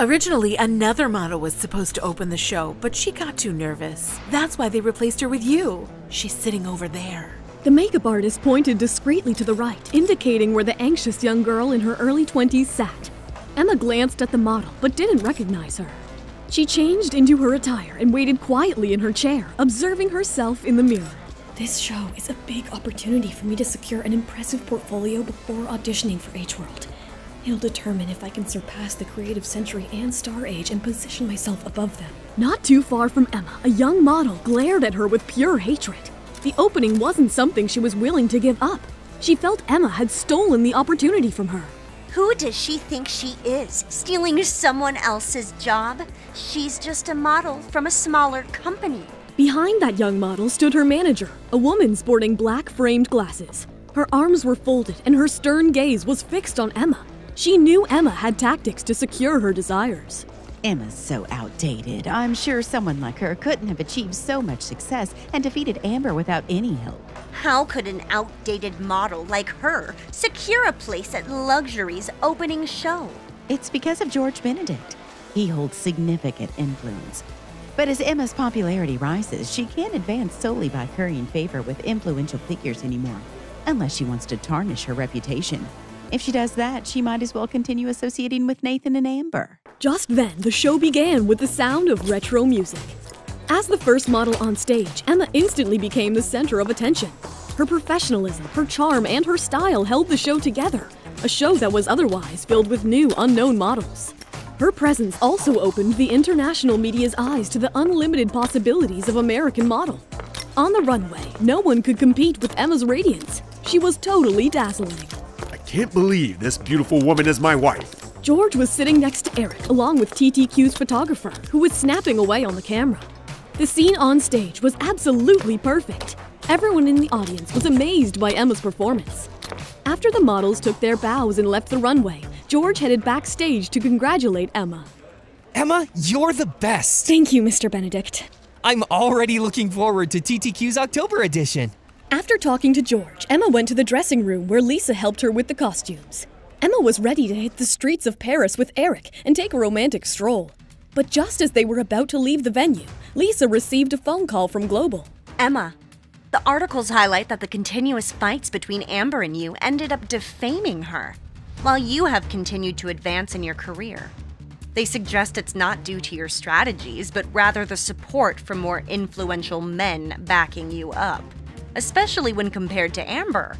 Originally, another model was supposed to open the show, but she got too nervous. That's why they replaced her with you. She's sitting over there. The makeup artist pointed discreetly to the right, indicating where the anxious young girl in her early 20s sat. Emma glanced at the model, but didn't recognize her. She changed into her attire and waited quietly in her chair, observing herself in the mirror. This show is a big opportunity for me to secure an impressive portfolio before auditioning for H-World. It'll determine if I can surpass the Creative Century and Star Age and position myself above them. Not too far from Emma, a young model glared at her with pure hatred. The opening wasn't something she was willing to give up. She felt Emma had stolen the opportunity from her. Who does she think she is? Stealing someone else's job? She's just a model from a smaller company. Behind that young model stood her manager, a woman sporting black framed glasses. Her arms were folded and her stern gaze was fixed on Emma. She knew Emma had tactics to secure her desires. Emma's so outdated. I'm sure someone like her couldn't have achieved so much success and defeated Amber without any help. How could an outdated model like her secure a place at Luxury's opening show? It's because of George Benedict. He holds significant influence. But as Emma's popularity rises, she can't advance solely by currying favor with influential figures anymore, unless she wants to tarnish her reputation. If she does that, she might as well continue associating with Nathan and Amber. Just then, the show began with the sound of retro music. As the first model on stage, Emma instantly became the center of attention. Her professionalism, her charm, and her style held the show together, a show that was otherwise filled with new, unknown models. Her presence also opened the international media's eyes to the unlimited possibilities of American model. On the runway, no one could compete with Emma's radiance. She was totally dazzling. I can't believe this beautiful woman is my wife. George was sitting next to Eric, along with TTQ's photographer, who was snapping away on the camera. The scene on stage was absolutely perfect. Everyone in the audience was amazed by Emma's performance. After the models took their bows and left the runway, George headed backstage to congratulate Emma. Emma, you're the best. Thank you, Mr. Benedict. I'm already looking forward to TTQ's October edition. After talking to George, Emma went to the dressing room where Lisa helped her with the costumes. Emma was ready to hit the streets of Paris with Eric and take a romantic stroll. But just as they were about to leave the venue, Lisa received a phone call from Global. Emma, the articles highlight that the continuous fights between Amber and you ended up defaming her, while you have continued to advance in your career. They suggest it's not due to your strategies, but rather the support from more influential men backing you up, especially when compared to Amber.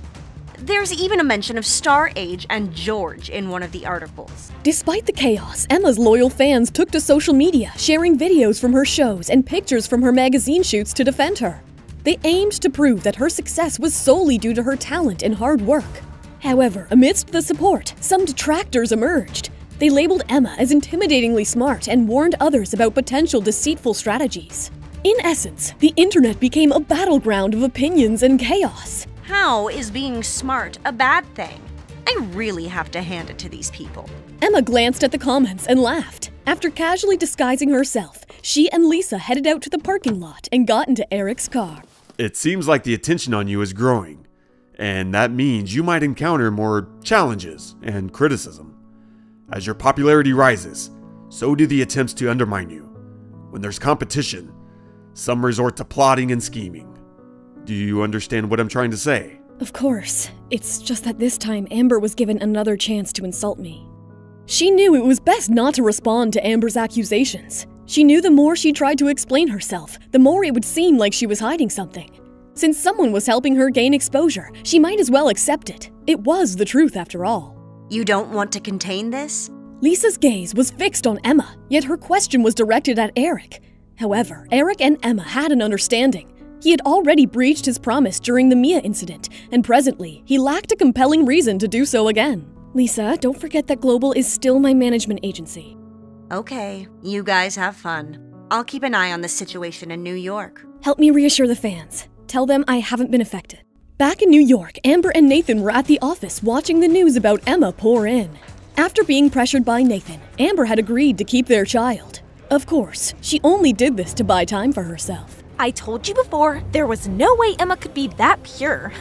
There's even a mention of Star Age and George in one of the articles. Despite the chaos, Emma's loyal fans took to social media, sharing videos from her shows and pictures from her magazine shoots to defend her. They aimed to prove that her success was solely due to her talent and hard work. However, amidst the support, some detractors emerged. They labeled Emma as intimidatingly smart and warned others about potential deceitful strategies. In essence, the internet became a battleground of opinions and chaos. How is being smart a bad thing? I really have to hand it to these people. Emma glanced at the comments and laughed. After casually disguising herself, she and Lisa headed out to the parking lot and got into Eric's car. It seems like the attention on you is growing, and that means you might encounter more challenges and criticism. As your popularity rises, so do the attempts to undermine you. When there's competition, some resort to plotting and scheming. Do you understand what I'm trying to say? Of course. It's just that this time Amber was given another chance to insult me. She knew it was best not to respond to Amber's accusations. She knew the more she tried to explain herself, the more it would seem like she was hiding something. Since someone was helping her gain exposure, she might as well accept it. It was the truth after all. You don't want to contain this? Lisa's gaze was fixed on Emma, yet her question was directed at Eric. However, Eric and Emma had an understanding. He had already breached his promise during the Mia incident, and presently, he lacked a compelling reason to do so again. Lisa, don't forget that Global is still my management agency. Okay, you guys have fun. I'll keep an eye on the situation in New York. Help me reassure the fans. Tell them I haven't been affected. Back in New York, Amber and Nathan were at the office watching the news about Emma pour in. After being pressured by Nathan, Amber had agreed to keep their child. Of course, she only did this to buy time for herself. I told you before, there was no way Emma could be that pure.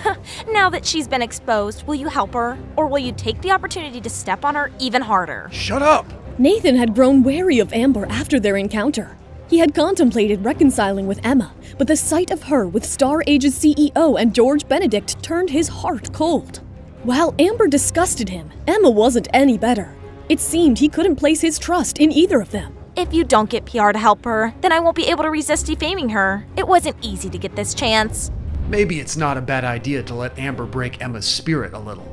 Now that she's been exposed, will you help her? Or will you take the opportunity to step on her even harder? Shut up! Nathan had grown wary of Amber after their encounter. He had contemplated reconciling with Emma, but the sight of her with Star Age's CEO and George Benedict turned his heart cold. While Amber disgusted him, Emma wasn't any better. It seemed he couldn't place his trust in either of them. If you don't get PR to help her, then I won't be able to resist defaming her. It wasn't easy to get this chance. Maybe it's not a bad idea to let Amber break Emma's spirit a little.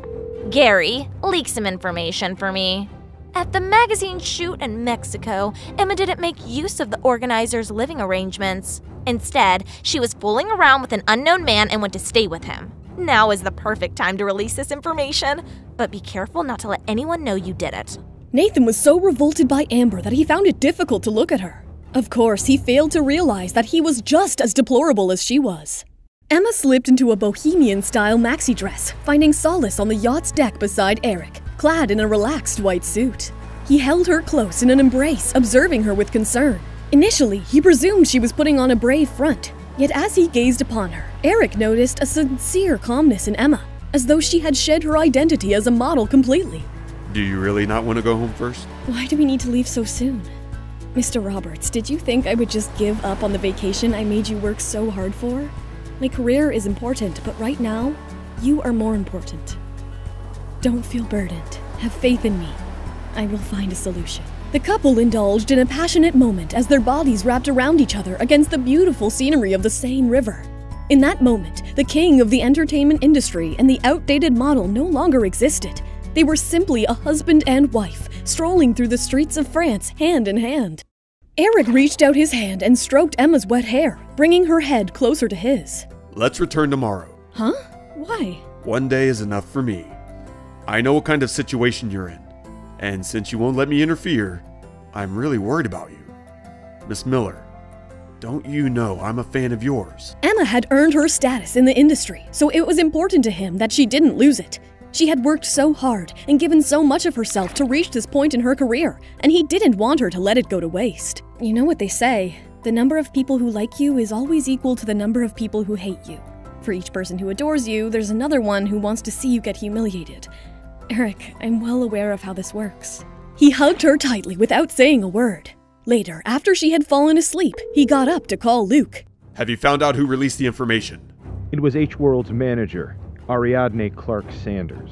Gary, leak some information for me. At the magazine shoot in Mexico, Emma didn't make use of the organizer's living arrangements. Instead, she was fooling around with an unknown man and went to stay with him. Now is the perfect time to release this information, but be careful not to let anyone know you did it. Nathan was so revolted by Amber that he found it difficult to look at her. Of course, he failed to realize that he was just as deplorable as she was. Emma slipped into a bohemian-style maxi dress, finding solace on the yacht's deck beside Eric, clad in a relaxed white suit. He held her close in an embrace, observing her with concern. Initially, he presumed she was putting on a brave front, yet as he gazed upon her, Eric noticed a sincere calmness in Emma, as though she had shed her identity as a model completely. Do you really not want to go home first? Why do we need to leave so soon? Mr. Roberts, did you think I would just give up on the vacation I made you work so hard for? My career is important, but right now, you are more important. Don't feel burdened. Have faith in me. I will find a solution. The couple indulged in a passionate moment as their bodies wrapped around each other against the beautiful scenery of the Seine River. In that moment, the king of the entertainment industry and the outdated model no longer existed. They were simply a husband and wife, strolling through the streets of France hand in hand. Eric reached out his hand and stroked Emma's wet hair, bringing her head closer to his. Let's return tomorrow. Huh? Why? One day is enough for me. I know what kind of situation you're in, and since you won't let me interfere, I'm really worried about you. Miss Miller, don't you know I'm a fan of yours? Emma had earned her status in the industry, so it was important to him that she didn't lose it. She had worked so hard and given so much of herself to reach this point in her career, and he didn't want her to let it go to waste. You know what they say, the number of people who like you is always equal to the number of people who hate you. For each person who adores you, there's another one who wants to see you get humiliated. Eric, I'm well aware of how this works. He hugged her tightly without saying a word. Later, after she had fallen asleep, he got up to call Luke. Have you found out who released the information? It was H-World's manager, Ariadne Clark Sanders.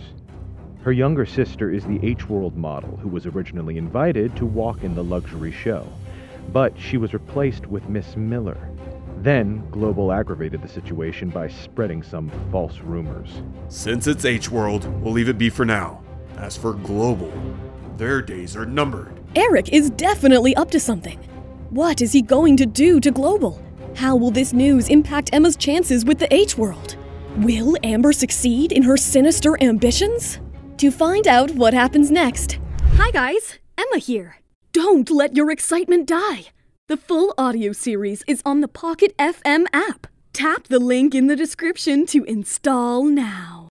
Her younger sister is the H-World model who was originally invited to walk in the Luxury show, but she was replaced with Miss Miller. Then, Global aggravated the situation by spreading some false rumors. Since it's H-World, we'll leave it be for now. As for Global, their days are numbered. Eric is definitely up to something. What is he going to do to Global? How will this news impact Emma's chances with the H-World? Will Amber succeed in her sinister ambitions? To find out what happens next. Hi guys, Emma here. Don't let your excitement die. The full audio series is on the Pocket FM app. Tap the link in the description to install now.